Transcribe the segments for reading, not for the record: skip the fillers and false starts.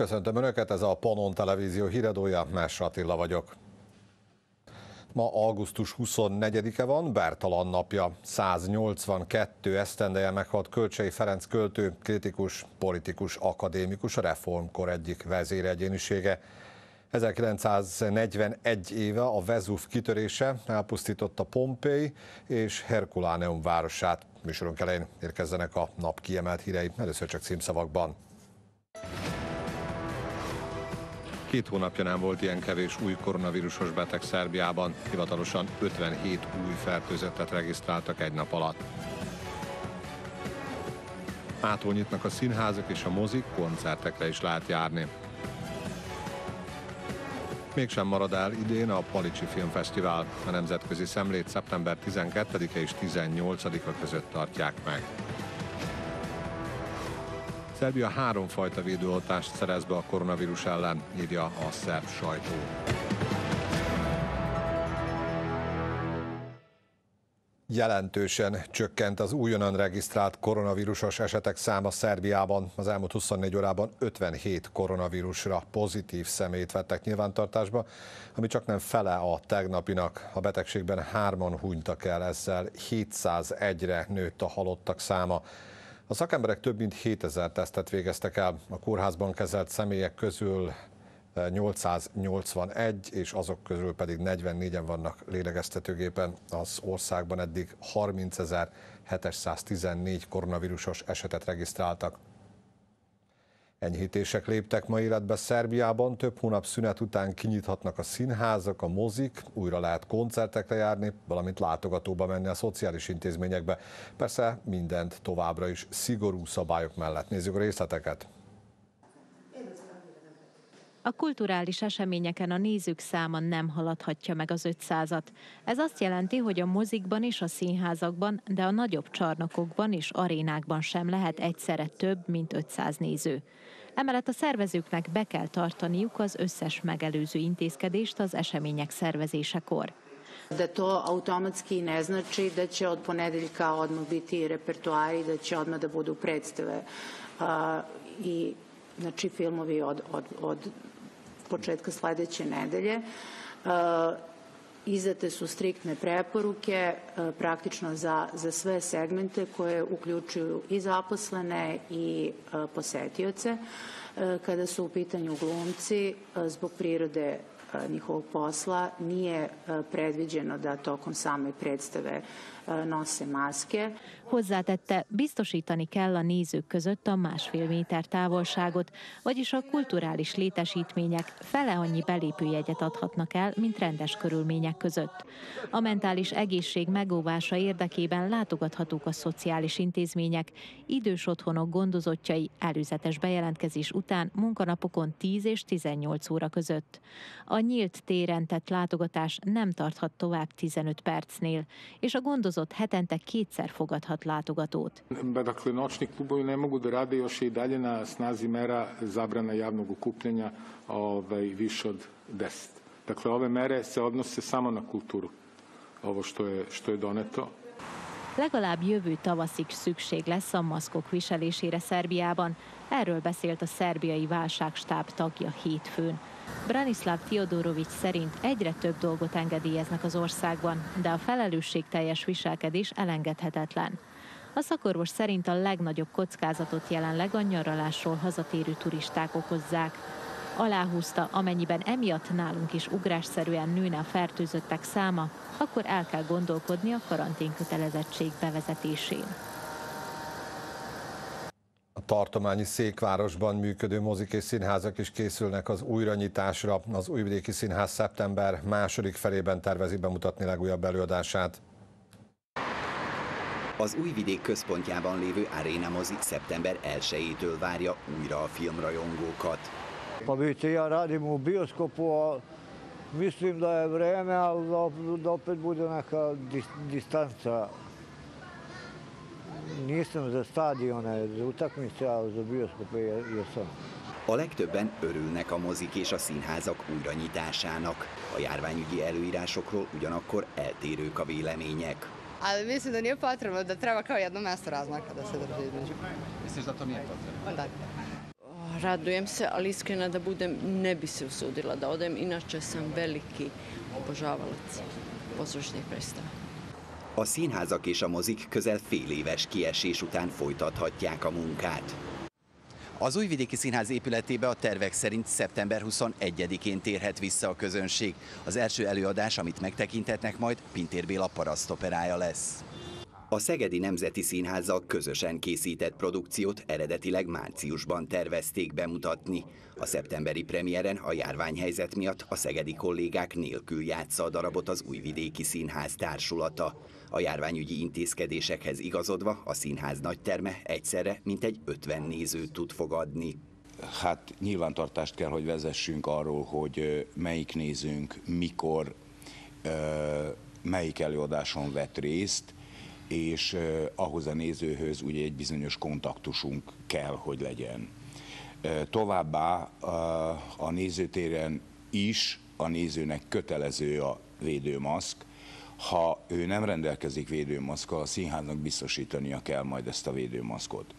Köszöntöm Önöket, ez a PANON televízió híradója, Más Attila vagyok. Ma augusztus 24-e van, bártalan napja. 182 esztendeje meghalt Kölcsei Ferenc költő, kritikus, politikus, akadémikus, a reformkor egyik vezéregyénisége. 1941 éve a Vezúv kitörése elpusztította Pompeji és Herkuláneum városát. Műsorunk elején érkezzenek a nap kiemelt hírei, először csak címszavakban. 2 hónapja nem volt ilyen kevés új koronavírusos beteg Szerbiában. Hivatalosan 57 új fertőzöttet regisztráltak egy nap alatt. Mától nyitnak a színházak és a mozik, koncertekre is lehet járni. Mégsem marad el idén a Palicsi Filmfesztivál. A nemzetközi szemlét szeptember 12-e és 18-a között tartják meg. Szerbia 3 fajta védőoltást szerez be a koronavírus ellen, írja a szerb sajtó. Jelentősen csökkent az újonnan regisztrált koronavírusos esetek száma Szerbiában. Az elmúlt 24 órában 57 koronavírusra pozitív személyt vettek nyilvántartásba, ami csaknem fele a tegnapinak. A betegségben 3-an hunytak el, ezzel 701-re nőtt a halottak száma. A szakemberek több mint 7000 tesztet végeztek el. A kórházban kezelt személyek közül 881, és azok közül pedig 44-en vannak lélegeztetőgépen. Az országban eddig 30.714 koronavírusos esetet regisztráltak. Enyhítések léptek ma életbe Szerbiában, több hónap szünet után kinyithatnak a színházak, a mozik, újra lehet koncertekre járni, valamint látogatóba menni a szociális intézményekbe. Persze mindent továbbra is szigorú szabályok mellett. Nézzük a részleteket. A kulturális eseményeken a nézők száma nem haladhatja meg az 500-at. Ez azt jelenti, hogy a mozikban és a színházakban, de a nagyobb csarnokokban és arénákban sem lehet egyszerre több, mint 500 néző. Emellett a szervezőknek be kell tartaniuk az összes megelőző intézkedést az események szervezésekor. Da to automatski ne znači da će od ponedeljka odmah biti repertoari, da će odmah da budu predstave i znači filmovi od početka sledeće nedelje. Izdate su striktne preporuke praktično za sve segmente koje uključuju i zaposlene i posetioce. Kada su u pitanju glumci, zbog prirode njihovog posla nije predviđeno da tokom same predstave nosse maske. Hozzátette, biztosítani kell a nézők között a 1,5 méter távolságot, vagyis a kulturális létesítmények fele annyi belépőjegyet adhatnak el, mint rendes körülmények között. A mentális egészség megóvása érdekében látogathatók a szociális intézmények, idős otthonok gondozottjai előzetes bejelentkezés után munkanapokon 10 és 18 óra között. A nyílt téren tett látogatás nem tarthat tovább 15 percnél, és a gondozott hetente 2-szer fogadhat látogatót. Dakle, noćni klubovi ne mogu da rade, još je i dalje na snazi mera zabrana javnog okupljanja više od 10. Dakle, ove mere se odnose samo na kulturu, ovo što je doneto. Legalább jövő tavaszig szükség lesz a maszkok viselésére Szerbiában. Erről beszélt a szerbiai válságstáb tagja hétfőn. Branislav Tiodorovic szerint egyre több dolgot engedélyeznek az országban, de a felelősségteljes viselkedés elengedhetetlen. A szakorvos szerint a legnagyobb kockázatot jelenleg a nyaralásról hazatérő turisták okozzák. Aláhúzta, amennyiben emiatt nálunk is ugrásszerűen nőne a fertőzöttek száma, akkor el kell gondolkodni a karanténkötelezettség bevezetésén. A tartományi Székvárosban működő mozik és színházak is készülnek az újranyitásra. Az Újvidéki Színház szeptember 2. felében tervezi bemutatni legújabb előadását. Az Újvidék központjában lévő Aréna mozik szeptember 1-től várja újra a filmrajongókat. Pa vidite, ja radim u bioskopu, a mislim da je vreme, ali da opet bude neka distanca. Nisam za stadione, za utakmice, ali za bioskope jesam. A legtöbben örülnek a mozik és a színházak újranyitásának. A járványügyi előírásokról ugyanakkor eltérők a vélemények. Ali mislim da nije potrebno, da treba kao jedno mesto razmaka da se drži između. Misliš da to nije potrebno? Da. radujem se, ali iskreno da budem, ne bi se usudila da odem, inače sam veliki obožavalac pozorišnih predstava. A színházak és a mozik közel fél éves kiesés után folytathatják a munkát. Az Újvidéki Színház épületébe a tervek szerint szeptember 21-én térhet vissza a közönség. Az első előadás, amit megtekinthetnek majd, Pintér Béla parasztoperája lesz. A Szegedi Nemzeti Színházzal közösen készített produkciót eredetileg márciusban tervezték bemutatni. A szeptemberi premiéren a járványhelyzet miatt a szegedi kollégák nélkül játsza a darabot az Újvidéki Színház társulata. A járványügyi intézkedésekhez igazodva a színház nagyterme egyszerre mintegy 50 nézőt tud fogadni. Hát nyilvántartást kell, hogy vezessünk arról, hogy melyik nézőnk, mikor, melyik előadáson vett részt, és ahhoz a nézőhöz ugye egy bizonyos kontaktusunk kell, hogy legyen. Továbbá a nézőtéren is a nézőnek kötelező a védőmaszk. Ha ő nem rendelkezik védőmaszkkal, a színháznak biztosítania kell majd ezt a védőmaszkot.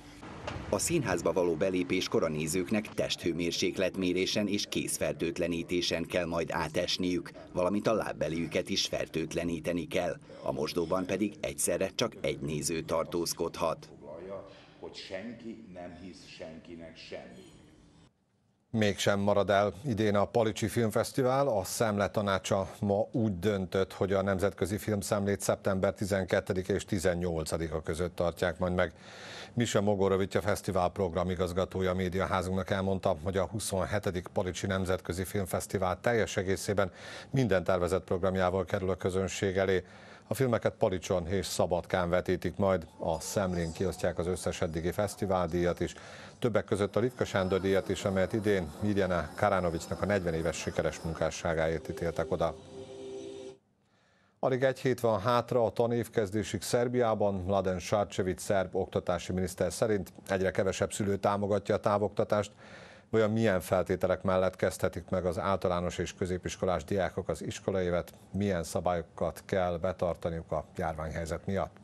A színházba való belépéskor a nézőknek testhőmérsékletmérésen és kézfertőtlenítésen kell majd átesniük, valamint a lábbeliüket is fertőtleníteni kell. A mosdóban pedig egyszerre csak egy néző tartózkodhat. Hogy senki nem hisz senkinek semmit. Mégsem marad el idén a Palicsi Filmfesztivál. A Szemletanácsa ma úgy döntött, hogy a nemzetközi filmszemlét szeptember 12 és 18-a között tartják majd meg. Misa Mogorovics, a fesztivál programigazgatója a médiaházunknak elmondta, hogy a 27. Palicsi Nemzetközi Filmfesztivál teljes egészében minden tervezett programjával kerül a közönség elé. A filmeket Palicson és Szabadkán vetítik majd, a szemlén kiosztják az összes eddigi fesztiváldíjat is. Többek között a Ritka Sándor díjat is, amelyet idén Mirjana Karanovicsnak a 40 éves sikeres munkásságáért ítéltek oda. Alig egy hét van hátra a tanévkezdésig Szerbiában. Mladen Šarčević szerb oktatási miniszter szerint egyre kevesebb szülő támogatja a távoktatást. Vajon milyen feltételek mellett kezdhetik meg az általános és középiskolás diákok az iskolaévet? Milyen szabályokat kell betartaniuk a járványhelyzet miatt?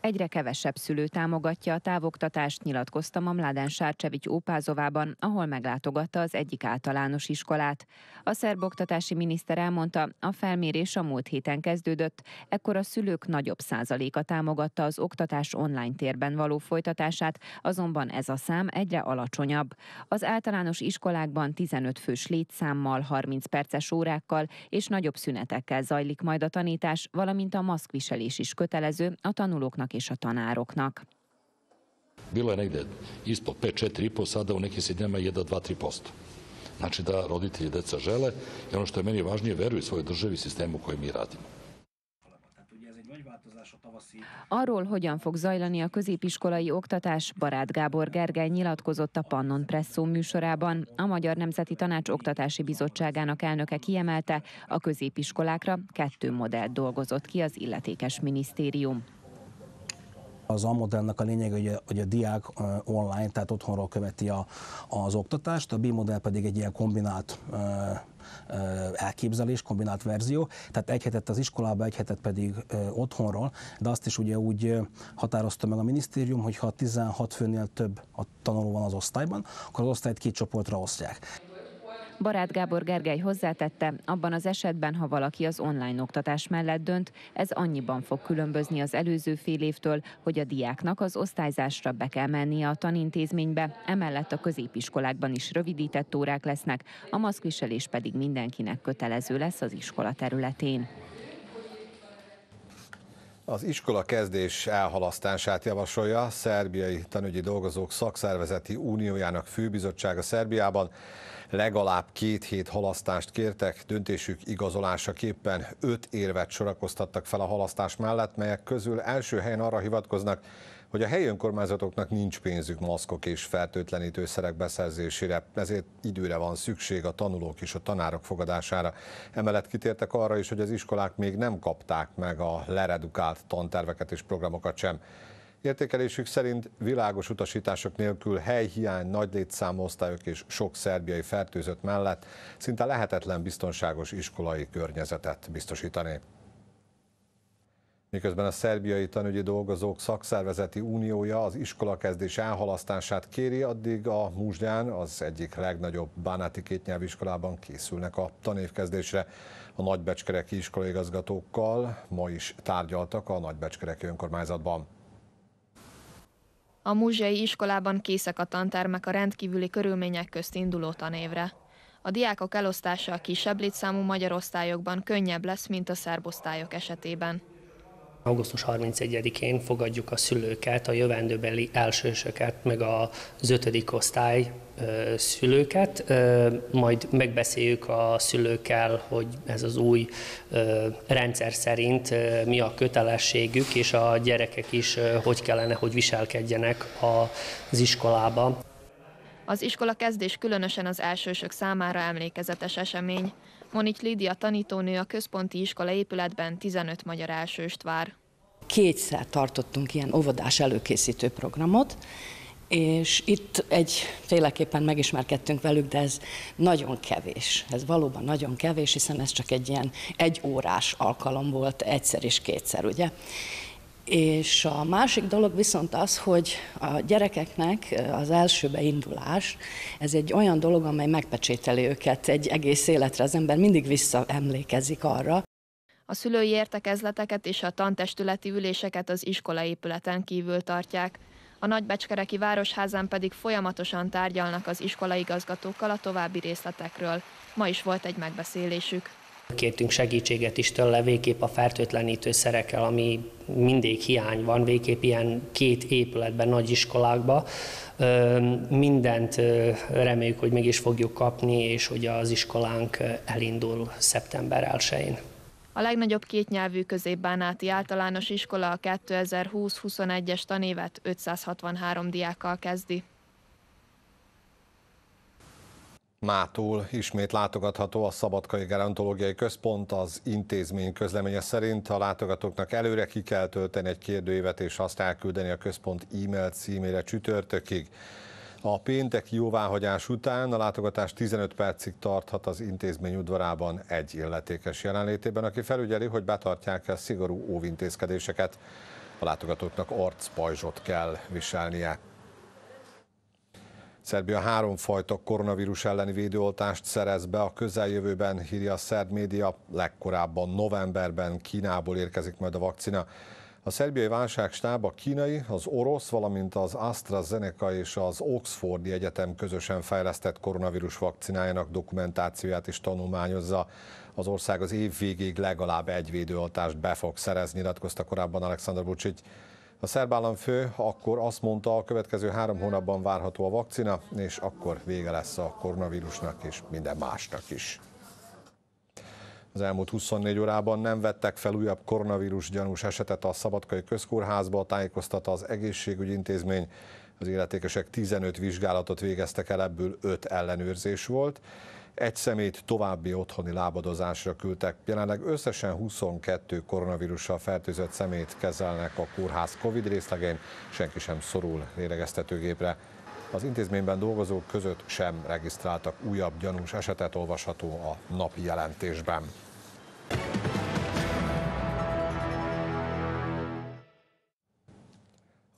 Egyre kevesebb szülő támogatja a távoktatást, nyilatkoztam a Mladen Šarčević Ópázovában, ahol meglátogatta az egyik általános iskolát. A szerb oktatási miniszter elmondta, a felmérés a múlt héten kezdődött, ekkor a szülők nagyobb százaléka támogatta az oktatás online térben való folytatását, azonban ez a szám egyre alacsonyabb. Az általános iskolákban 15 fős létszámmal, 30 perces órákkal és nagyobb szünetekkel zajlik majd a tanítás, valamint a maszkviselés is kötelező a tanulóknak és a tanároknak. Bilo je negdje ispod 5-4,5, sada u nekim sredinama 1-2-3%. Znači da roditelji i deca žele i ono što je meni važnije, veruju svojoj državi i sistemu u kojem mi radimo. Arról, hogyan fog zajlani a középiskolai oktatás, Baráth Gábor Gergely nyilatkozott a PANON presszó műsorában. A Magyar Nemzeti Tanács Oktatási Bizottságának elnöke kiemelte, a középiskolákra 2 modellt dolgozott ki az illetékes minisztérium. Az a modellnek a lényeg, hogy a diák online, tehát otthonról követi az oktatást, a B modell pedig egy ilyen kombinált elképzelés, kombinált verzió, tehát egy hetet az iskolába, egy hetet pedig otthonról, de azt is ugye úgy határozta meg a minisztérium, hogy ha 16 főnél több a tanuló van az osztályban, akkor az osztályt 2 csoportra osztják. Baráth Gábor Gergely hozzátette, abban az esetben, ha valaki az online oktatás mellett dönt, ez annyiban fog különbözni az előző fél évtől, hogy a diáknak az osztályzásra be kell mennie a tanintézménybe, emellett a középiskolákban is rövidített órák lesznek, a maszkviselés pedig mindenkinek kötelező lesz az iskola területén. Az iskola kezdés elhalasztását javasolja a Szerbiai Tanügyi Dolgozók Szakszervezeti Uniójának főbizottsága Szerbiában. Legalább 2 hét halasztást kértek, döntésük igazolásaképpen 5 érvet sorakoztattak fel a halasztás mellett, melyek közül első helyen arra hivatkoznak, hogy a helyi önkormányzatoknak nincs pénzük maszkok és fertőtlenítőszerek beszerzésére, ezért időre van szükség a tanulók és a tanárok fogadására. Emellett kitértek arra is, hogy az iskolák még nem kapták meg a leredukált tanterveket és programokat sem. Értékelésük szerint világos utasítások nélkül helyhiány, nagy létszámú osztályok és sok szerbiai fertőzött mellett szinte lehetetlen biztonságos iskolai környezetet biztosítani. Miközben a szerbiai tanügyi dolgozók szakszervezeti uniója az iskolakezdés elhalasztását kéri, addig a Muzsdán, az egyik legnagyobb bánáti kétnyelvű iskolában készülnek a tanévkezdésre. A nagybecskereki iskolaigazgatókkal ma is tárgyaltak a nagybecskereki önkormányzatban. A muzsdai iskolában készek a tantermek a rendkívüli körülmények közt induló tanévre. A diákok elosztása a kisebb létszámú magyar osztályokban könnyebb lesz, mint a szerb osztályok esetében. Augusztus 31-én fogadjuk a szülőket, a jövendőbeli elsősöket, meg az 5. osztály szülőket. Majd megbeszéljük a szülőkkel, hogy ez az új rendszer szerint mi a kötelességük, és a gyerekek is hogy kellene, hogy viselkedjenek az iskolában. Az iskolakezdés különösen az elsősök számára emlékezetes esemény. Monić Lídia tanítónő a központi iskola épületben 15 magyar elsőst vár. Kétszer tartottunk ilyen óvodás előkészítő programot, és itt féleképpen megismerkedtünk velük, de ez nagyon kevés. Ez valóban nagyon kevés, hiszen ez csak egy ilyen egyórás alkalom volt, egyszer és kétszer, ugye? És a másik dolog viszont az, hogy a gyerekeknek az elsőbe indulás, ez egy olyan dolog, amely megpecsételi őket egy egész életre. Az ember mindig visszaemlékezik arra. A szülői értekezleteket és a tantestületi üléseket az iskolaépületen kívül tartják. A nagybecskereki városházán pedig folyamatosan tárgyalnak az iskolaigazgatókkal a további részletekről. Ma is volt egy megbeszélésük. Kértünk segítséget is tőle végképp a fertőtlenítőszerekkel, ami mindig hiány van, végképp ilyen két épületben, nagy iskolákban. Mindent reméljük, hogy meg is fogjuk kapni, és hogy az iskolánk elindul szeptember 1-én. A legnagyobb kétnyelvű középbánáti általános iskola a 2020-21-es tanévet 563 diákkal kezdi. Mától ismét látogatható a Szabadkai Gerontológiai Központ. Az intézmény közleménye szerint a látogatóknak előre ki kell tölteni egy kérdőívet és azt elküldeni a központ e-mail címére csütörtökig. A pénteki jóváhagyás után a látogatás 15 percig tarthat az intézmény udvarában egy illetékes jelenlétében, aki felügyeli, hogy betartják a szigorú óvintézkedéseket. A látogatóknak arcpajzsot kell viselnie. Szerbia 3 fajta koronavírus elleni védőoltást szerez be a közeljövőben, hírja a szerb média. Legkorábban novemberben Kínából érkezik majd a vakcina. A szerbiai válságstáb a kínai, az orosz, valamint az AstraZeneca és az Oxfordi Egyetem közösen fejlesztett koronavírus vakcinájának dokumentációját is tanulmányozza. Az ország az év végéig legalább egy védőoltást be fog szerezni, nyilatkozta korábban Alexander Bucsi. A szerb államfő akkor azt mondta, a következő 3 hónapban várható a vakcina, és akkor vége lesz a koronavírusnak és minden másnak is. Az elmúlt 24 órában nem vettek fel újabb koronavírus gyanús esetet a Szabadkai Közkórházba, tájékoztatta az egészségügyi intézmény. Az illetékesek 15 vizsgálatot végeztek el, ebből 5 ellenőrzés volt. Egy személyt további otthoni lábadozásra küldtek. Jelenleg összesen 22 koronavírussal fertőzött személyt kezelnek a kórház Covid részlegén, senki sem szorul lélegeztetőgépre. Az intézményben dolgozók között sem regisztráltak újabb gyanús esetet, olvasható a napi jelentésben.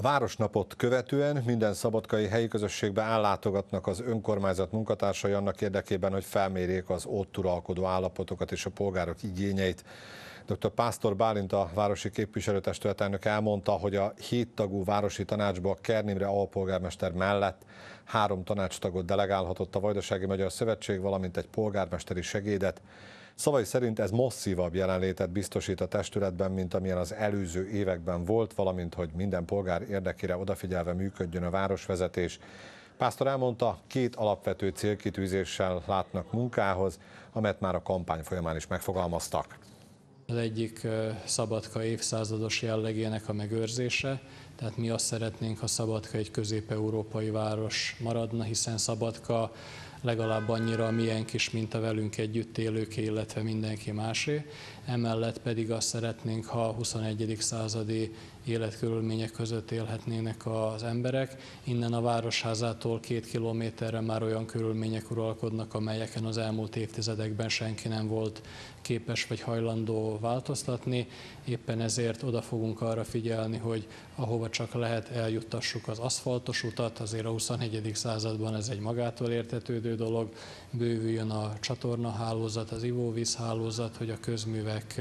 A városnapot követően minden szabadkai helyi közösségbe ellátogatnak az önkormányzat munkatársai annak érdekében, hogy felmérjék az ott uralkodó állapotokat és a polgárok igényeit. Dr. Pásztor Bálint, a városi képviselőtestület elnöke elmondta, hogy a 7 tagú városi tanácsba Kern Imre alpolgármester mellett 3 tanácstagot delegálhatott a Vajdasági Magyar Szövetség, valamint egy polgármesteri segédet. Szavai szerint ez masszívabb jelenlétet biztosít a testületben, mint amilyen az előző években volt, valamint hogy minden polgár érdekére odafigyelve működjön a városvezetés. Pásztor elmondta, 2 alapvető célkitűzéssel látnak munkához, amelyet már a kampány folyamán is megfogalmaztak. Az egyik Szabadka évszázados jellegének a megőrzése, tehát mi azt szeretnénk, ha Szabadka egy közép-európai város maradna, hiszen Szabadka legalább annyira a miénk is, mint a velünk együtt élőké, illetve mindenki másé. Emellett pedig azt szeretnénk, ha a 21. századi életkörülmények között élhetnének az emberek. Innen a Városházától 2 kilométerre már olyan körülmények uralkodnak, amelyeken az elmúlt évtizedekben senki nem volt képes vagy hajlandó változtatni. Éppen ezért oda fogunk arra figyelni, hogy ahova csak lehet, eljuttassuk az aszfaltos utat, azért a 21. században ez egy magától értetődő dolog, bővüljön a csatornahálózat, az ivóvízhálózat, hogy a közművek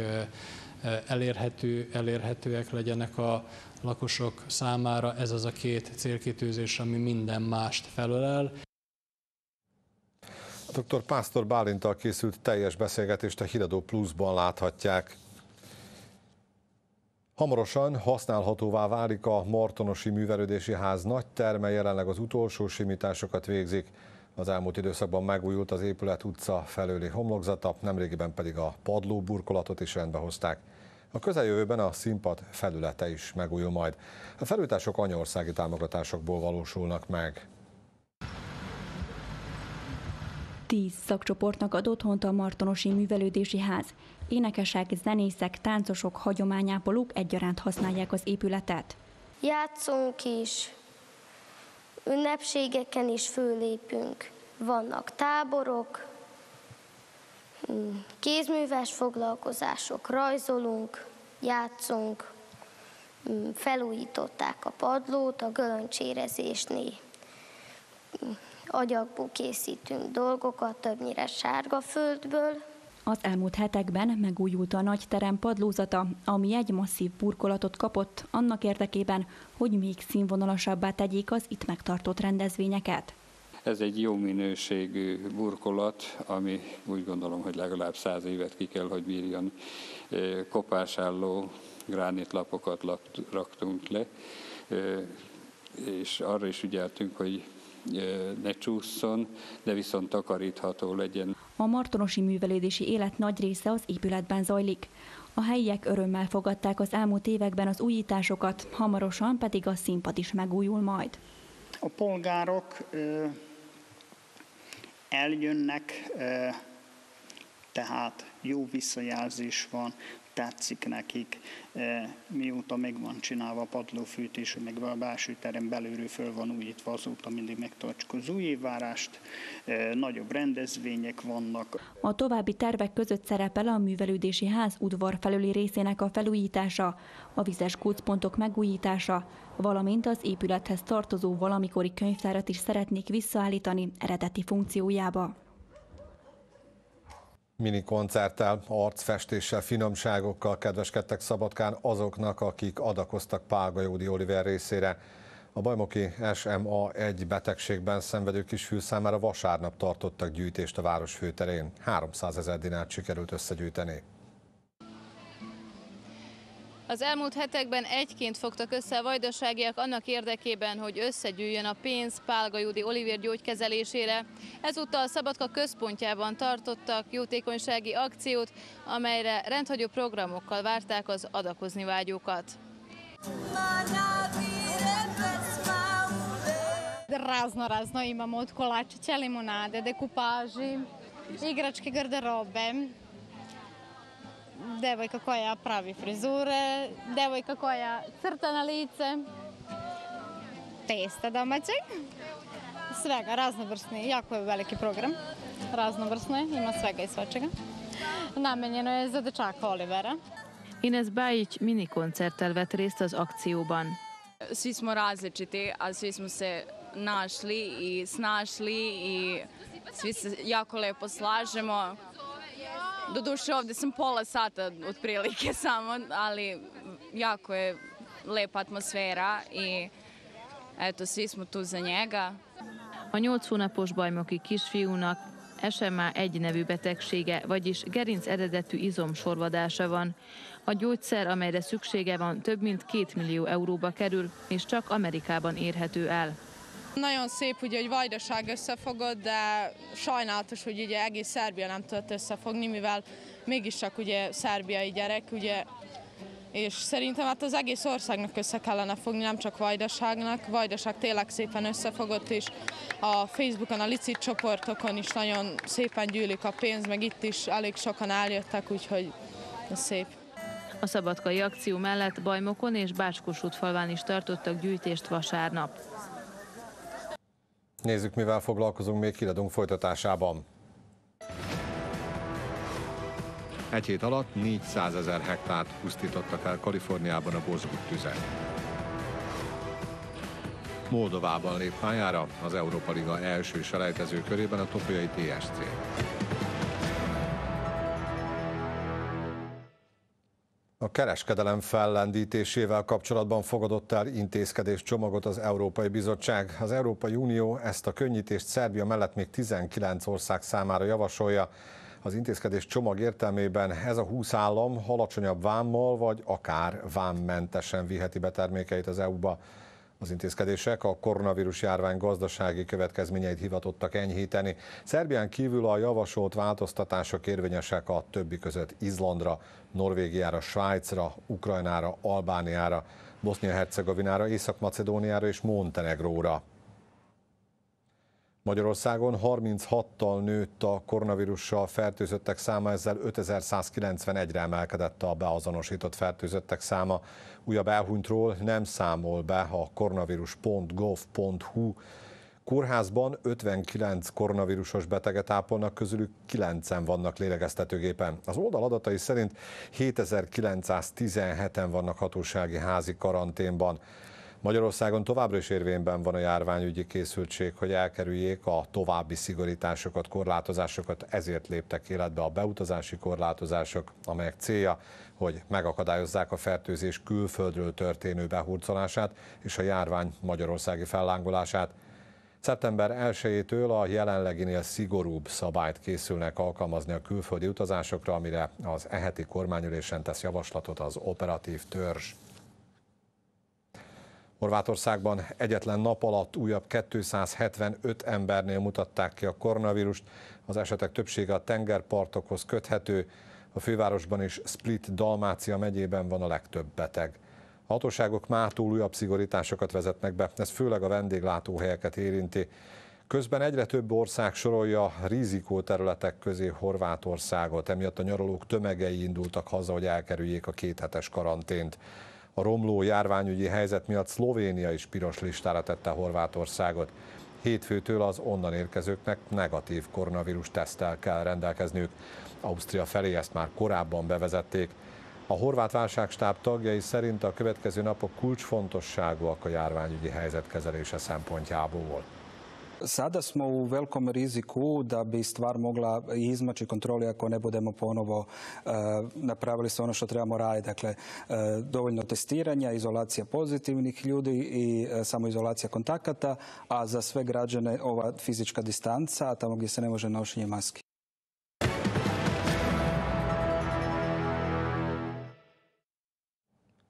elérhetőek legyenek a lakosok számára. Ez az a 2 célkitűzés, ami minden mást felölel. A Dr. Pásztor Bálinttal készült teljes beszélgetést a Híradó Pluszban láthatják. Hamarosan használhatóvá válik a Martonosi Művelődési Ház nagy terme, jelenleg az utolsó simításokat végzik. Az elmúlt időszakban megújult az épület utca felőli homlokzata, nemrégiben pedig a padló burkolatot is rendbe hozták. A közeljövőben a színpad felülete is megújul majd. A felújítások anyaországi támogatásokból valósulnak meg. 10 szakcsoportnak ad otthont a Martonosi Művelődési Ház. Énekesek, zenészek, táncosok, hagyományápolók egyaránt használják az épületet. Játszunk is, ünnepségeken is fölépünk. Vannak táborok, kézműves foglalkozások, rajzolunk, játszunk. Felújították a padlót a göröncsérezésnél. Agyagból készítünk dolgokat, többnyire sárgaföldből. Az elmúlt hetekben megújult a nagy terem padlózata, ami egy masszív burkolatot kapott annak érdekében, hogy még színvonalasabbá tegyék az itt megtartott rendezvényeket. Ez egy jó minőségű burkolat, ami úgy gondolom, hogy legalább 100 évet ki kell, hogy bírjon. Kopásálló gránitlapokat raktunk le, és arra is ügyeltünk, hogy ne csúszson, de viszont takarítható legyen. A martonosi művelődési élet nagy része az épületben zajlik. A helyiek örömmel fogadták az elmúlt években az újításokat, hamarosan pedig a színpad is megújul majd. A polgárok eljönnek, tehát jó visszajelzés van, tetszik nekik, mióta meg van csinálva a padlófűtés, meg a belső terem belülről föl van újítva, azóta mindig megtartjuk az új évvárást, nagyobb rendezvények vannak. A további tervek között szerepel a művelődési ház udvar felüli részének a felújítása, a vizes kulcspontok megújítása, valamint az épülethez tartozó valamikori könyvtárat is szeretnék visszaállítani eredeti funkciójába. Mini koncerttel, arcfestéssel, finomságokkal kedveskedtek Szabadkán azoknak, akik adakoztak Pál Gajódi Olivér részére. A bajnoki SMA egy betegségben szenvedő kisfiú számára vasárnap tartottak gyűjtést a város főterén. 300 000 dinárt sikerült összegyűjteni. Az elmúlt hetekben egyként fogtak össze a vajdaságiak annak érdekében, hogy összegyűjjön a pénz Pál Gajódi Olivér gyógykezelésére. Ezúttal Szabadka központjában tartottak jótékonysági akciót, amelyre rendhagyó programokkal várták az adakozni vágyókat. Razno imamo od kolačića, limonade, dekupaži, igračke garderobe. Devojka koja pravi frizure, devojka koja crta na lice, testa domaćeg, svega, raznovrsni, jako je veliki program, raznovrsno je, ima svega i svačega. Namenjeno je za dečaka Olivera. Ines Bajić mini koncerttel vett részt az akcióban. Svi smo različiti, ali svi smo se našli i snašli i svi se jako lepo slažemo. Doduše ovdje sam pola sata otprilike samo, ali jako je lepa atmosfera i eto, svi smo tu za njega. A 8 hónapos bajnoki kisfiúnak SMA egy nevű betegsége, vagyis gerinc eredetű izomsorvadása van. A gyógyszer, amelyre szüksége van, több mint 2 millió euróba kerül, és csak Amerikában érhető el. Nagyon szép, ugye, hogy Vajdaság összefogott, de sajnálatos, hogy ugye egész Szerbia nem tudott összefogni, mivel mégiscsak ugye szerbiai gyerek, ugye, és szerintem hát az egész országnak össze kellene fogni, nem csak Vajdaságnak. Vajdaság tényleg szépen összefogott, és a Facebookon, a licit csoportokon is nagyon szépen gyűlik a pénz, meg itt is elég sokan eljöttek, úgyhogy szép. A szabadkai akció mellett Bajmokon és Bács-Kossuth-falván is tartottak gyűjtést vasárnap. Nézzük, mivel foglalkozunk még Híradónk folytatásában. Egy hét alatt 400 000 hektárt pusztítottak el Kaliforniában a borzgút tüzek. Moldovában lép pályára az Európa-liga első selejtező körében a topolyai TSC. A kereskedelem fellendítésével kapcsolatban fogadott el intézkedéscsomagot az Európai Bizottság. Az Európai Unió ezt a könnyítést Szerbia mellett még 19 ország számára javasolja. Az intézkedéscsomag értelmében ez a 20 állam alacsonyabb vámmal vagy akár vámmentesen viheti be termékeit az EU-ba. Az intézkedések a koronavírus járvány gazdasági következményeit hivatottak enyhíteni. Szerbián kívül a javasolt változtatások érvényesek a többi között Izlandra, Norvégiára, Svájcra, Ukrajnára, Albániára, Bosznia-Hercegovinára, Észak-Macedóniára és Montenegróra. Magyarországon 36-tal nőtt a koronavírussal fertőzöttek száma, ezzel 5191-re emelkedett a beazonosított fertőzöttek száma. Újabb elhunytról nem számol be a koronavírus.gov.hu. Kórházban 59 koronavírusos beteget ápolnak, közülük 9-en vannak lélegeztetőgépen. Az oldal adatai szerint 7917-en vannak hatósági házi karanténban. Magyarországon továbbra is érvényben van a járványügyi készültség, hogy elkerüljék a további szigorításokat, korlátozásokat, ezért léptek életbe a beutazási korlátozások, amelyek célja, hogy megakadályozzák a fertőzés külföldről történő behurcolását és a járvány magyarországi fellángolását. Szeptember 1-től a jelenleginél szigorúbb szabályt készülnek alkalmazni a külföldi utazásokra, amire az e heti kormányülésen tesz javaslatot az operatív törzs. Horvátországban egyetlen nap alatt újabb 275 embernél mutatták ki a koronavírust. Az esetek többsége a tengerpartokhoz köthető. A fővárosban és Split, Dalmácia megyében van a legtöbb beteg. A hatóságok mától újabb szigorításokat vezetnek be, ez főleg a vendéglátóhelyeket érinti. Közben egyre több ország sorolja rizikóterületek közé Horvátországot, emiatt a nyaralók tömegei indultak haza, hogy elkerüljék a kéthetes karantént. A romló járványügyi helyzet miatt Szlovénia is piros listára tette Horvátországot. Hétfőtől az onnan érkezőknek negatív koronavírus teszttel kell rendelkezniük. Ausztria felé ezt már korábban bevezették. A horvát válságstáb tagjai szerint a következő napok kulcsfontosságúak a járványügyi helyzet kezelése szempontjából. Sada smo u velikom riziku da bi stvar mogla izmaći kontroli ako ne budemo ponovo napravili sve ono što trebamo raditi. Dakle, dovoljno testiranja, izolacija pozitivnih ljudi i samoizolacija kontakata, a za sve građane ova fizička distanca, tamo gdje se ne može nošenje maski.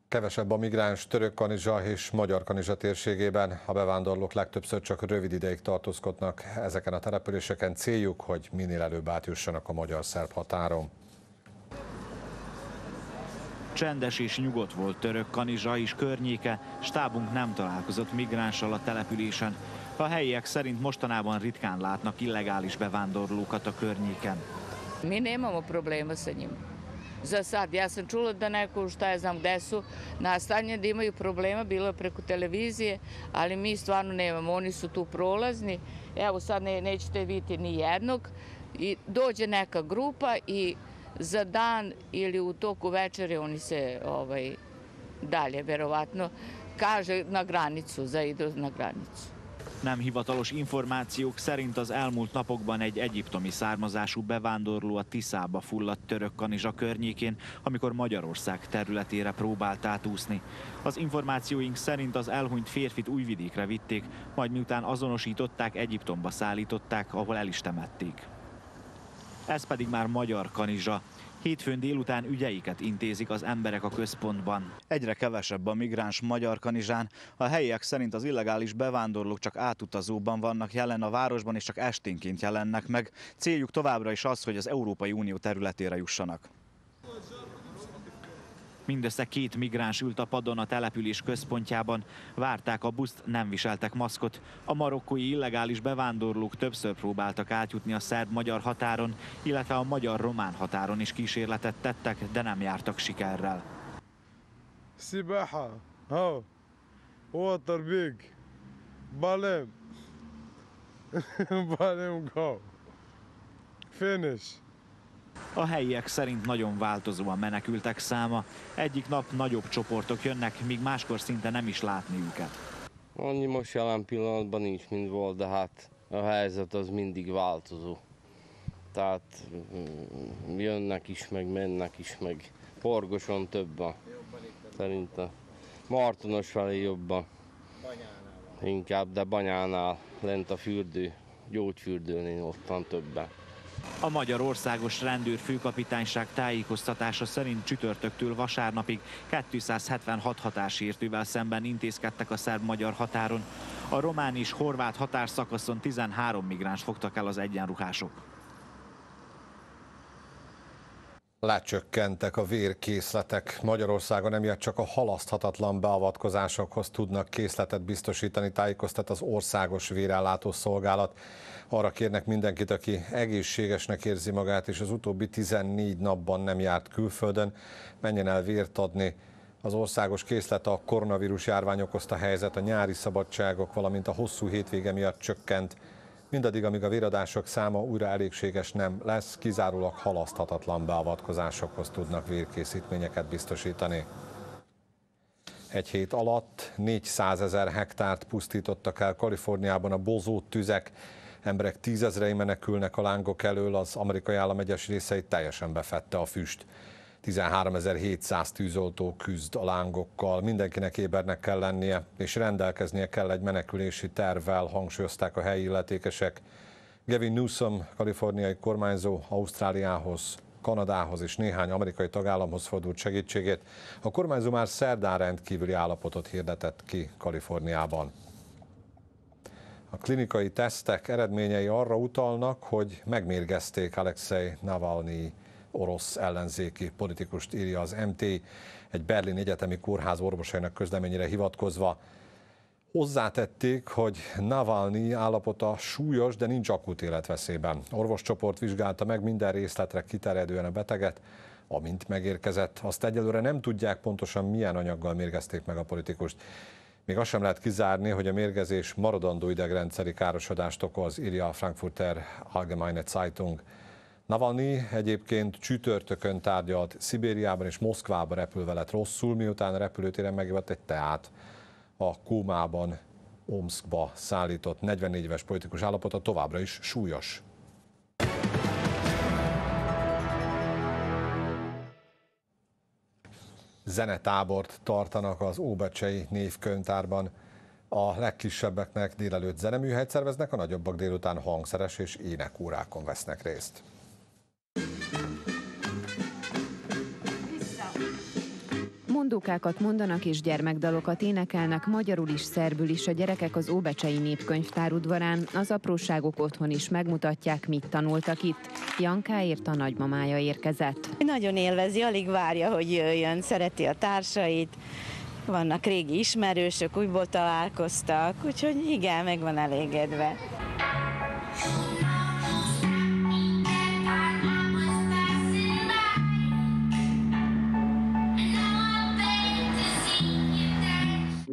Kevesebb a migráns török Kanizsa és magyar Kanizsa térségében. A bevándorlók legtöbbször csak rövid ideig tartózkodnak ezeken a településeken, céljuk, hogy minél előbb átjussanak a magyar-szerb határon. Csendes és nyugodt volt török Kanizsa és környéke, stábunk nem találkozott migránssal a településen. A helyiek szerint mostanában ritkán látnak illegális bevándorlókat a környéken. Mi nemamo problema sa njima. Za sad, ja sam čula da neko, šta ja znam gde su, nastavljene da imaju problema, bilo je preko televizije, ali mi stvarno nemamo, oni su tu prolazni, evo sad nećete vidjeti ni jednog, i dođe neka grupa i za dan ili u toku večere oni se dalje, verovatno, kaže na granicu, za idu na granicu. Nem hivatalos információk szerint az elmúlt napokban egy egyiptomi származású bevándorló a Tiszába fulladt török Kanizsa környékén, amikor Magyarország területére próbált átúszni. Az információink szerint az elhunyt férfit Újvidékre vitték, majd miután azonosították, Egyiptomba szállították, ahol el is temették. Ez pedig már magyar Kanizsa. Hétfőn délután ügyeiket intézik az emberek a központban. Egyre kevesebb a migráns magyar Kanizsán. A helyiek szerint az illegális bevándorlók csak átutazóban vannak jelen a városban, és csak esténként jelennek meg. Céljuk továbbra is az, hogy az Európai Unió területére jussanak. Mindössze 2 migráns ült a padon a település központjában. Várták a buszt, nem viseltek maszkot. A marokkói illegális bevándorlók többször próbáltak átjutni a szerb-magyar határon, illetve a magyar-román határon is kísérletet tettek, de nem jártak sikerrel. سباحة هاو ووتر بيج باليم باليم go finish. A helyiek szerint nagyon változó a menekültek száma. Egyik nap nagyobb csoportok jönnek, míg máskor szinte nem is látni őket. Annyi most jelen pillanatban nincs, mint volt, de hát a helyzet az mindig változó. Tehát jönnek is, meg mennek is, meg Porgoson többen, szerintem. Martonos felé jobban, inkább, de Banyánál, lent a fürdő, gyógyfürdőnél ottan többen. A Magyarországos Rendőr Főkapitányság tájékoztatása szerint csütörtöktől vasárnapig 276 határértővel szemben intézkedtek a szerb-magyar határon. A román és horvát határszakaszon 13 migráns fogtak el az egyenruhások. Lecsökkentek a vérkészletek. Magyarországon emiatt csak a halaszthatatlan beavatkozásokhoz tudnak készletet biztosítani, tájékoztat az Országos Vérellátó Szolgálat. Arra kérnek mindenkit, aki egészségesnek érzi magát, és az utóbbi 14 napban nem járt külföldön, menjen el vért adni. Az országos készlet a koronavírus járvány okozta helyzet, a nyári szabadságok, valamint a hosszú hétvége miatt csökkent. Mindaddig, amíg a véradások száma újra elégséges nem lesz, kizárólag halaszthatatlan beavatkozásokhoz tudnak vérkészítményeket biztosítani. Egy hét alatt 400 000 hektárt pusztítottak el Kaliforniában a bozót tüzek. Emberek tízezrei menekülnek a lángok elől, az amerikai állam egyes részeit teljesen befette a füst. 13.700 tűzoltó küzd a lángokkal, mindenkinek ébernek kell lennie, és rendelkeznie kell egy menekülési tervvel, hangsúlyozták a helyi illetékesek. Gavin Newsom, kaliforniai kormányzó, Ausztráliához, Kanadához és néhány amerikai tagállamhoz fordult segítségét. A kormányzó már szerdán rendkívüli állapotot hirdetett ki Kaliforniában. A klinikai tesztek eredményei arra utalnak, hogy megmérgezték Alexej Navalnyi orosz ellenzéki politikust, írja az MT, egy berlin egyetemi kórház orvosainak közleményére hivatkozva. Hozzátették, hogy Navalnyi állapota súlyos, de nincs akut életveszélyben. Orvoscsoport vizsgálta meg minden részletre kiterjedően a beteget, amint megérkezett. Azt egyelőre nem tudják pontosan, milyen anyaggal mérgezték meg a politikust. Még azt sem lehet kizárni, hogy a mérgezés maradandó idegrendszeri károsodást okoz, írja a Frankfurter Allgemeine Zeitung. Navalnyi egyébként csütörtökön tárgyalt Szibériában és Moszkvában repülve lett rosszul, miután a repülőtéren megivett egy teát. A kómában Omszkba szállított 44 éves politikus állapota továbbra is súlyos. Zenetábort tartanak az Óbecsei névkönyvtárban. A legkisebbeknek délelőtt zeneműhelyt szerveznek, a nagyobbak délután hangszeres és énekórákon vesznek részt. Mondókákat mondanak és gyermekdalokat énekelnek magyarul is, szerbül is a gyerekek az Óbecsei Népkönyvtár udvarán. Az apróságok otthon is megmutatják, mit tanultak itt. Jankáért a nagymamája érkezett. Nagyon élvezi, alig várja, hogy jöjjön, szereti a társait. Vannak régi ismerősök, újból találkoztak, úgyhogy igen, meg van elégedve.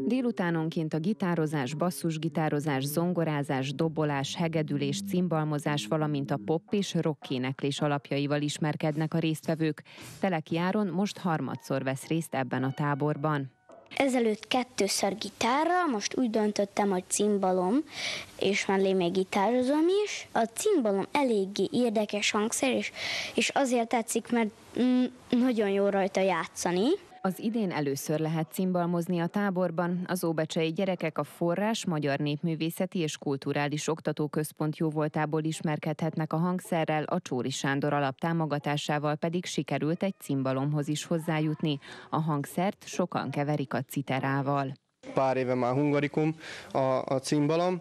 Délutánonként a gitározás, basszusgitározás, zongorázás, dobolás, hegedülés, cimbalmozás, valamint a pop és rock éneklés alapjaival ismerkednek a résztvevők. Teleki Áron most harmadszor vesz részt ebben a táborban. Ezelőtt 2-szer gitárra, most úgy döntöttem, hogy cimbalom, és mellé még gitározom is. A cimbalom eléggé érdekes hangszer, és azért tetszik, mert nagyon jó rajta játszani. Az idén először lehet cimbalmozni a táborban. Az óbecsei gyerekek a Forrás Magyar Népművészeti és Kulturális Oktatóközpont jóvoltából ismerkedhetnek a hangszerrel, a Csóri Sándor alap támogatásával pedig sikerült egy cimbalomhoz is hozzájutni. A hangszert sokan keverik a citerával. Pár éve már hungarikum a cimbalom.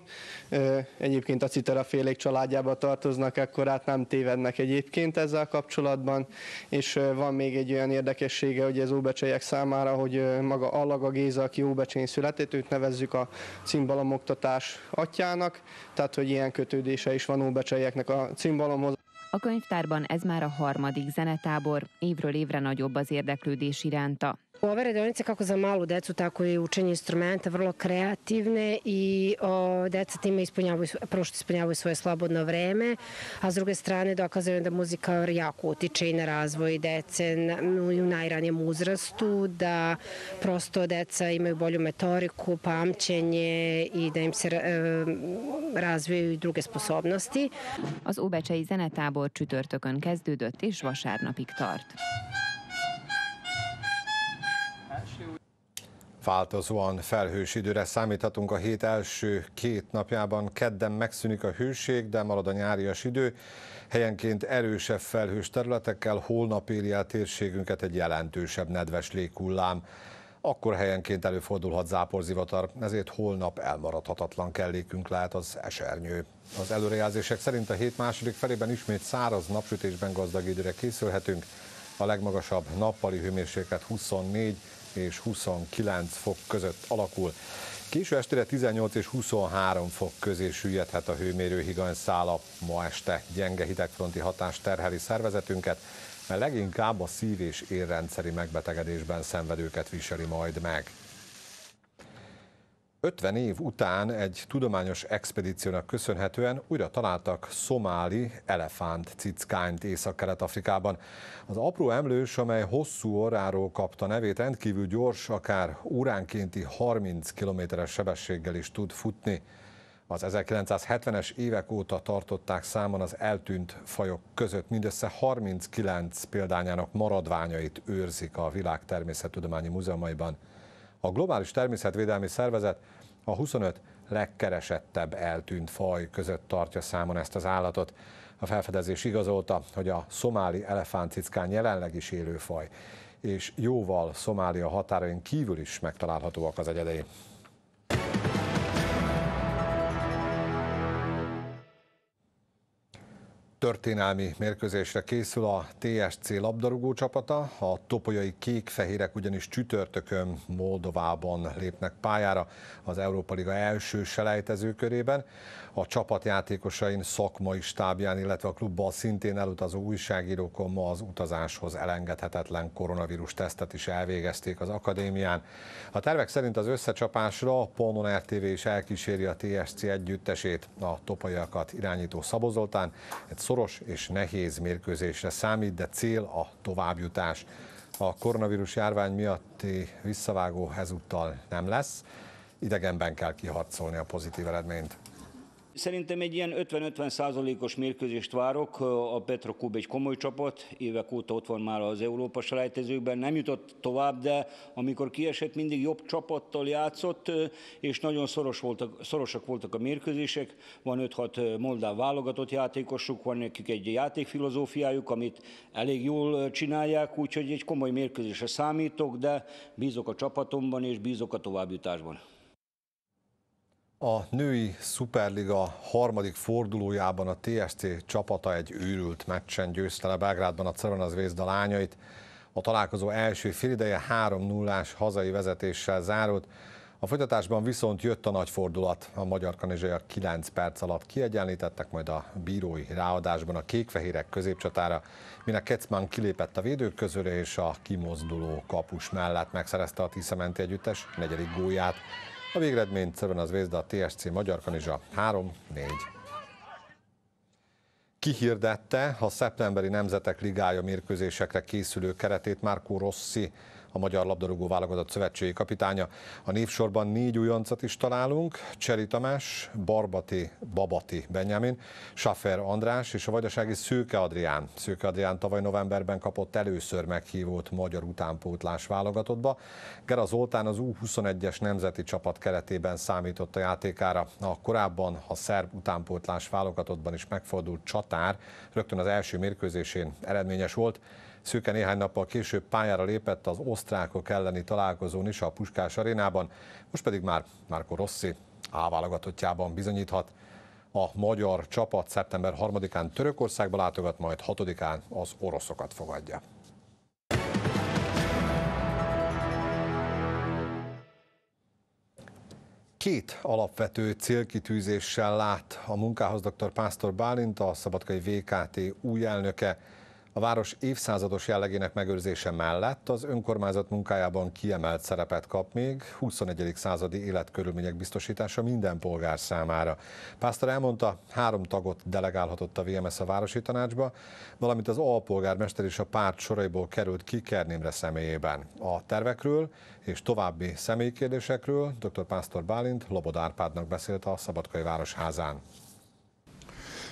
Egyébként a citarafélék családjába tartoznak, akkor át nem tévednek egyébként ezzel kapcsolatban. És van még egy olyan érdekessége, hogy az óbecseiek számára, hogy maga Allaga Géza, aki Óbecsén született, őt nevezzük a cimbalomoktatás atyának, tehát hogy ilyen kötődése is van óbecseieknek a cimbalomhoz. A könyvtárban ez már a harmadik zenetábor, évről évre nagyobb az érdeklődés iránta. Ove radionice kako za malu decu, tako i učenje instrumenta, vrlo kreativne i deca time ispunjavaju svoje slobodno vreme, a s druge strane dokazano je da muzika jako utiče i na razvoj dece u najranijem uzrastu, da prosto deca imaju bolju motoriku, pamćenje i da im se razvijaju i druge sposobnosti. Az óbecsei zenetábor csütörtökön kezdődött és vasárnapig tart. Változóan felhős időre számíthatunk a hét első két napjában. Kedden megszűnik a hőség, de marad a nyárias idő. Helyenként erősebb felhős területekkel holnap éri el térségünket egy jelentősebb nedves léghullám. Akkor helyenként előfordulhat záporzivatar, ezért holnap elmaradhatatlan kellékünk lehet az esernyő. Az előrejelzések szerint a hét második felében ismét száraz napsütésben gazdag időre készülhetünk. A legmagasabb nappali hőmérséklet 24 és 29 fok között alakul. Késő estére 18 és 23 fok közé süllyedhet a hőmérő higanyszála. Ma este gyenge hidegfronti hatás terheli szervezetünket, mert leginkább a szív- és érrendszeri megbetegedésben szenvedőket viseli majd meg. 50 év után egy tudományos expedíciónak köszönhetően újra találtak szomáli elefánt cickányt Észak-Kelet-Afrikában. Az apró emlős, amely hosszú orráról kapta nevét, rendkívül gyors, akár óránkénti 30 km-es sebességgel is tud futni. Az 1970-es évek óta tartották számon az eltűnt fajok között. Mindössze 39 példányának maradványait őrzik a világ természettudományi múzeumaiban. A Globális Természetvédelmi Szervezet a 25 legkeresettebb eltűnt faj között tartja számon ezt az állatot. A felfedezés igazolta, hogy a szomáli elefántcickány jelenleg is élőfaj, és jóval Szomália határain kívül is megtalálhatóak az egyedei. Történelmi mérkőzésre készül a TSC labdarúgó csapata, a topolyai kék-fehérek ugyanis csütörtökön Moldovában lépnek pályára az Európa-liga első selejtező körében. A csapat játékosain, szakmai stábján, illetve a klubban szintén elutazó újságírókon ma az utazáshoz elengedhetetlen koronavírus tesztet is elvégezték az akadémián. A tervek szerint az összecsapásra a PANON RTV is elkíséri a TSC együttesét, a topolyakat irányító Szabó Zoltán. Egy szoros és nehéz mérkőzésre számít, de cél a továbbjutás. A koronavírus járvány miatti visszavágó ezúttal nem lesz, idegenben kell kiharcolni a pozitív eredményt. Szerintem egy ilyen 50-50%-os mérkőzést várok. A Petrokub egy komoly csapat, évek óta ott van már az Európa selejtezőkben, nem jutott tovább, de amikor kiesett, mindig jobb csapattal játszott, és nagyon szorosak voltak a mérkőzések. Van 5-6 moldáv válogatott játékosuk, van nekik egy játékfilozófiájuk, amit elég jól csinálják, úgyhogy egy komoly mérkőzésre számítok, de bízok a csapatomban és bízok a továbbjutásban. A női szuperliga harmadik fordulójában a TSC csapata egy őrült meccsen győzte le Belgrádban a Crvena Zvezda lányait. A találkozó első félideje 3-0-ás hazai vezetéssel zárult. A folytatásban viszont jött a nagy fordulat. A magyar kanizsaiak 9 perc alatt kiegyenlítettek, majd a bírói ráadásban a kékfehérek középcsatára, minek Kecman kilépett a védők közére és a kimozduló kapus mellett megszerezte a Tiszamenti együttes negyedik gólját. A végeredményt Crvena Zvezda, a TSC Magyar Kanizsa 3-4. Kihirdette a szeptemberi Nemzetek Ligája mérkőzésekre készülő keretét Marco Rossi, a Magyar Labdarúgó Válogatott szövetségi kapitánya. A névsorban 4 újoncot is találunk: Cseri Tamás, Babati Benjamin, Schaffer András és a vajdasági Szőke Adrián. Szőke Adrián tavaly novemberben kapott először meghívót magyar utánpótlás válogatottba. Gera Zoltán az U21-es nemzeti csapat keretében számított a játékára. A korábban a szerb utánpótlás válogatottban is megfordult csatár rögtön az első mérkőzésén eredményes volt. Szőke néhány nappal később pályára lépett az osztrákok elleni találkozón is a Puskás arénában, most pedig már Marco Rossi A-válogatottjában bizonyíthat. A magyar csapat szeptember 3-án Törökországba látogat, majd 6-án az oroszokat fogadja. Két alapvető célkitűzéssel lát a munkához dr. Pásztor Bálint, a Szabadkai VKT új elnöke. A város évszázados jellegének megőrzése mellett az önkormányzat munkájában kiemelt szerepet kap még 21. századi életkörülmények biztosítása minden polgár számára. Pásztor elmondta, 3 tagot delegálhatott a VMS a városi tanácsba, valamint az alpolgármester és a párt soraiból került ki Kern Imre személyében. A tervekről és további személykérdésekről dr. Pásztor Bálint Lobod Árpádnak beszélt a Szabadkai Városházán.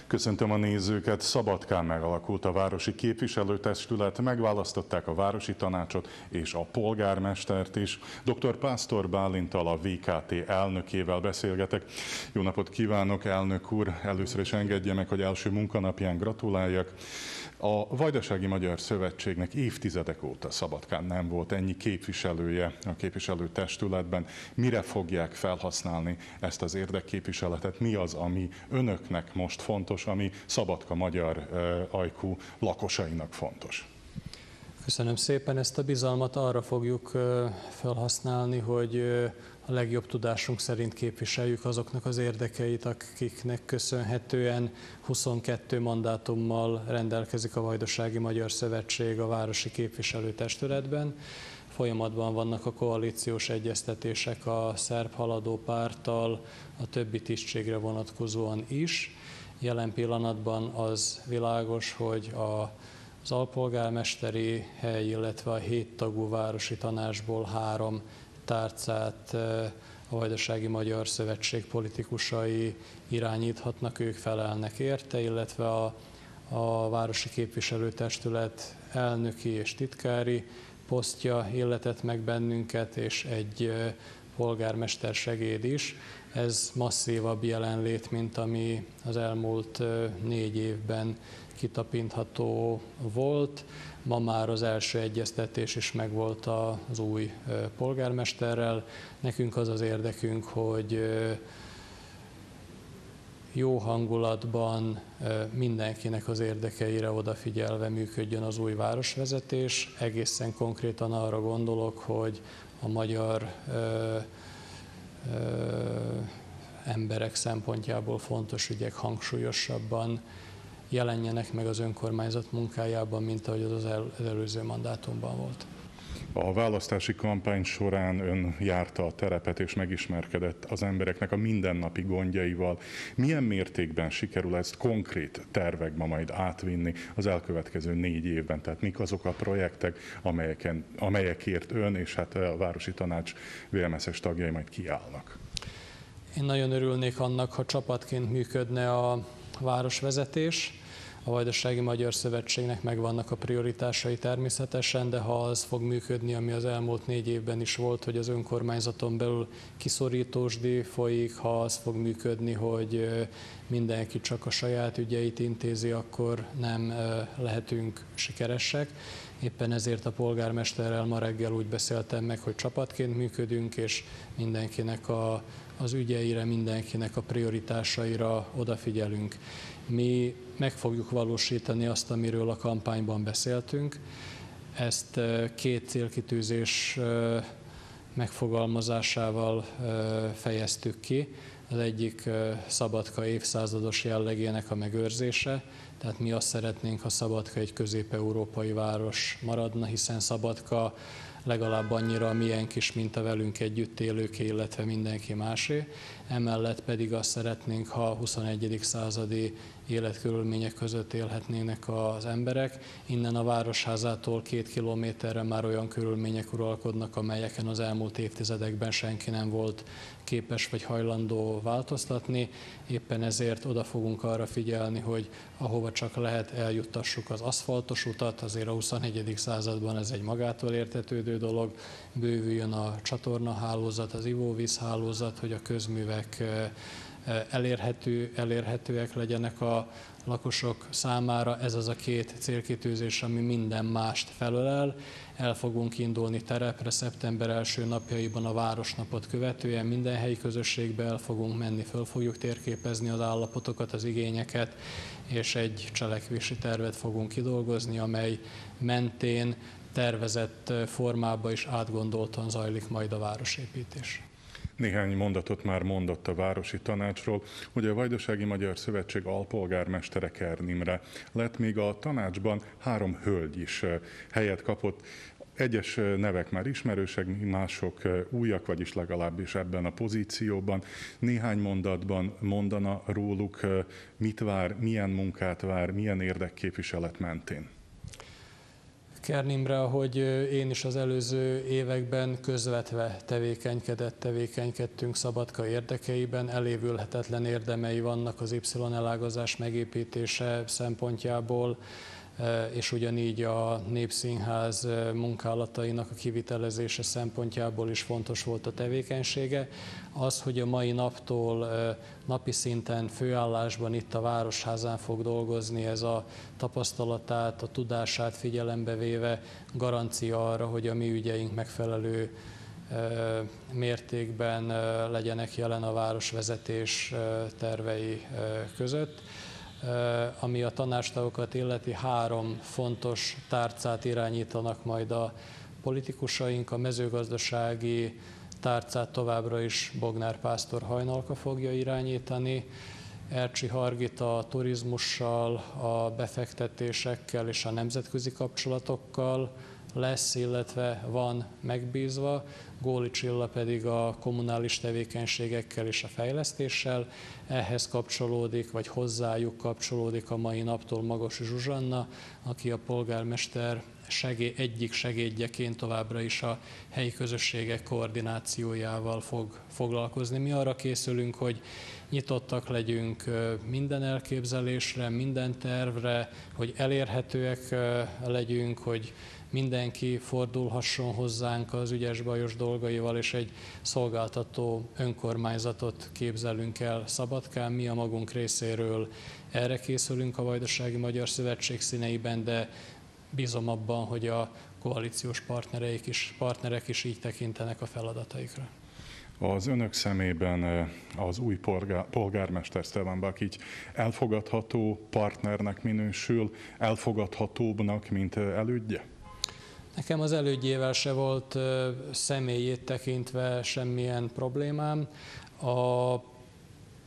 Köszöntöm a nézőket! Szabadkán megalakult a városi képviselőtestület, megválasztották a városi tanácsot és a polgármestert is. Dr. Pásztor Bálinttal, a VKT elnökével beszélgetek. Jó napot kívánok, elnök úr! Először is engedje meg, hogy első munkanapján gratuláljak. A Vajdasági Magyar Szövetségnek évtizedek óta Szabadkán nem volt ennyi képviselője a képviselőtestületben. Mire fogják felhasználni ezt az érdekképviseletet? Mi az, ami önöknek most fontos, ami Szabadka magyar ajkú lakosainak fontos? Köszönöm szépen, ezt a bizalmat arra fogjuk felhasználni, hogy a legjobb tudásunk szerint képviseljük azoknak az érdekeit, akiknek köszönhetően 22 mandátummal rendelkezik a Vajdasági Magyar Szövetség a városi képviselőtestületben. Folyamatban vannak a koalíciós egyeztetések a szerb haladó párttal, a többi tisztségre vonatkozóan is. Jelen pillanatban az világos, hogy az alpolgármesteri hely, illetve a 7 tagú városi tanácsból 3 tárcát a Vajdasági Magyar Szövetség politikusai irányíthatnak, ők felelnek érte, illetve a városi képviselőtestület elnöki és titkári posztja illetett meg bennünket, és egy polgármester segéd is. Ez masszívabb jelenlét, mint ami az elmúlt 4 évben kitapintható volt. Ma már az első egyeztetés is megvolt az új polgármesterrel. Nekünk az az érdekünk, hogy jó hangulatban mindenkinek az érdekeire odafigyelve működjön az új városvezetés. Egészen konkrétan arra gondolok, hogy a magyar emberek szempontjából fontos ügyek hangsúlyosabban jelenjenek meg az önkormányzat munkájában, mint ahogy az előző mandátumban volt. A választási kampány során ön járta a terepet és megismerkedett az embereknek a mindennapi gondjaival. Milyen mértékben sikerül ezt konkrét tervekbe majd átvinni az elkövetkező 4 évben? Tehát mik azok a projektek, amelyekért ön és hát a városi tanács VMS-es tagjai majd kiállnak? Én nagyon örülnék annak, ha csapatként működne a városvezetés. A Vajdasági Magyar Szövetségnek megvannak a prioritásai természetesen, de ha az fog működni, ami az elmúlt 4 évben is volt, hogy az önkormányzaton belül kiszorítósdi folyik, ha az fog működni, hogy mindenki csak a saját ügyeit intézi, akkor nem lehetünk sikeresek. Éppen ezért a polgármesterrel ma reggel úgy beszéltem meg, hogy csapatként működünk, és mindenkinek az ügyeire, mindenkinek a prioritásaira odafigyelünk. Mi meg fogjuk valósítani azt, amiről a kampányban beszéltünk. Ezt 2 célkitűzés megfogalmazásával fejeztük ki. Az egyik Szabadka évszázados jellegének a megőrzése, tehát mi azt szeretnénk, ha Szabadka egy közép-európai város maradna, hiszen Szabadka legalább annyira a miénk is, mint a velünk együtt élőké, illetve mindenki másé. Emellett pedig azt szeretnénk, ha a 21. századi életkörülmények között élhetnének az emberek. Innen a városházától 2 kilométerre már olyan körülmények uralkodnak, amelyeken az elmúlt évtizedekben senki nem volt képes vagy hajlandó változtatni. Éppen ezért oda fogunk arra figyelni, hogy ahova csak lehet, eljuttassuk az aszfaltos utat, azért a 21. században ez egy magától értetődő dolog. Bővüljön a csatornahálózat, az ivóvízhálózat, hogy a közművek elérhetőek legyenek a lakosok számára. Ez az a 2 célkitűzés, ami minden mást felölel. El fogunk indulni terepre szeptember első napjaiban a városnapot követően, minden helyi közösségbe el fogunk menni, föl fogjuk térképezni az állapotokat, az igényeket, és egy cselekvési tervet fogunk kidolgozni, amely mentén tervezett formába is átgondoltan zajlik majd a városépítés. Néhány mondatot már mondott a városi tanácsról, hogy a Vajdasági Magyar Szövetség alpolgármestere Kern Imre lett, még a tanácsban 3 hölgy is helyet kapott. Egyes nevek már ismerősek, mások újak, vagyis legalábbis ebben a pozícióban. Néhány mondatban mondana róluk, mit vár, milyen munkát vár, milyen érdekképviselet mentén. Kern Imre, ahogy én is az előző években közvetve tevékenykedtünk Szabadkai érdekeiben, elévülhetetlen érdemei vannak az Y-elágazás megépítése szempontjából, és ugyanígy a Népszínház munkálatainak a kivitelezése szempontjából is fontos volt a tevékenysége. Az, hogy a mai naptól napi szinten főállásban itt a Városházán fog dolgozni, ez a tapasztalatát, a tudását figyelembe véve garancia arra, hogy a mi ügyeink megfelelő mértékben legyenek jelen a városvezetés tervei között. Ami a tanácstagokat illeti, 3 fontos tárcát irányítanak majd a politikusaink. A mezőgazdasági tárcát továbbra is Bognár Pásztor Hajnalka fogja irányítani, Ercsi Hargita a turizmussal, a befektetésekkel és a nemzetközi kapcsolatokkal lesz, illetve van megbízva, Góli Csilla pedig a kommunális tevékenységekkel és a fejlesztéssel, ehhez kapcsolódik, vagy hozzájuk kapcsolódik a mai naptól Magosi Zsuzsanna, aki a polgármester egyik segédjeként továbbra is a helyi közösségek koordinációjával fog foglalkozni. Mi arra készülünk, hogy nyitottak legyünk minden elképzelésre, minden tervre, hogy elérhetőek legyünk, hogy mindenki fordulhasson hozzánk az ügyes-bajos dolgaival, és egy szolgáltató önkormányzatot képzelünk el Szabadkán. Mi a magunk részéről erre készülünk a Vajdasági Magyar Szövetség színeiben, de bízom abban, hogy a koalíciós partnerek is így tekintenek a feladataikra. Az önök szemében az új polgármester Stevan Bakić elfogadható partnernek minősül, elfogadhatóbbnak, mint elődje? Nekem az elődjével se volt személyét tekintve semmilyen problémám. A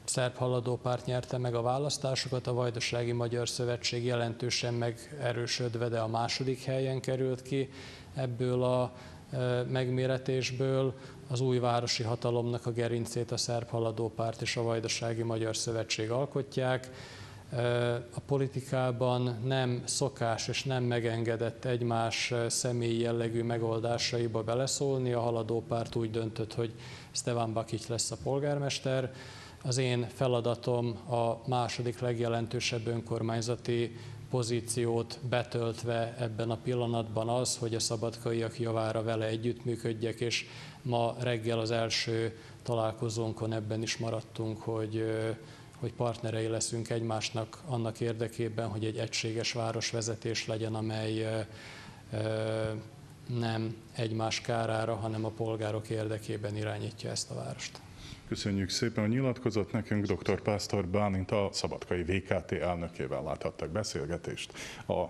Szerb Haladó Párt nyerte meg a választásokat, a Vajdasági Magyar Szövetség jelentősen megerősödve, de a második helyen került ki ebből a megméretésből. Az új városi hatalomnak a gerincét a Szerb Haladó Párt és a Vajdasági Magyar Szövetség alkotják. A politikában nem szokás és nem megengedett egymás személyi jellegű megoldásaiba beleszólni. A Haladó Párt úgy döntött, hogy Stevan Bakić lesz a polgármester. Az én feladatom a második legjelentősebb önkormányzati pozíciót betöltve ebben a pillanatban az, hogy a szabadkaiak javára vele együttműködjek, és ma reggel az első találkozónkon ebben is maradtunk, hogy partnerei leszünk egymásnak annak érdekében, hogy egy egységes városvezetés legyen, amely nem egymás kárára, hanem a polgárok érdekében irányítja ezt a várost. Köszönjük szépen, hogy nyilatkozott nekünk. Dr. Pásztor Bálint, a Szabadkai VKT elnökével láthattak beszélgetést. A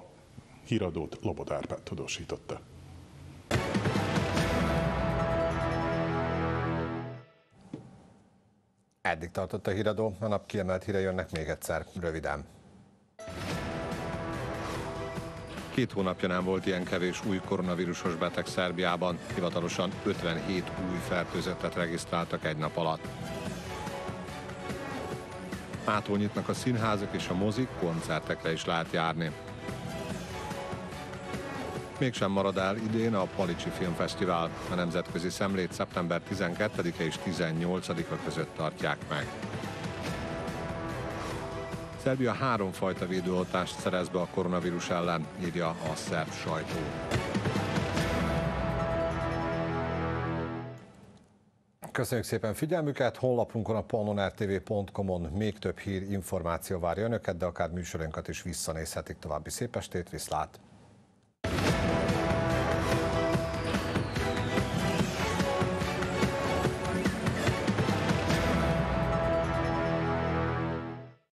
híradót Lobod Árpád tudósította. Eddig tartott a híradó, a nap kiemelt híre jönnek még egyszer, röviden. 2 hónapja nem volt ilyen kevés új koronavírusos beteg Szerbiában. Hivatalosan 57 új fertőzöttet regisztráltak egy nap alatt. Mától nyitnak a színházak és a mozik, koncertekre is lehet járni. Mégsem marad el idén a Palicsi Filmfesztivál. A nemzetközi szemlét szeptember 12-e és 18-a között tartják meg. Szerbia 3 fajta védőoltást szerez be a koronavírus ellen, írja a szerb sajtó. Köszönjük szépen figyelmüket! Honlapunkon, a PANON RTV.com-on még több hír, információ várja önöket, de akár műsorunkat is visszanézhetik. További szép estét, viszlát!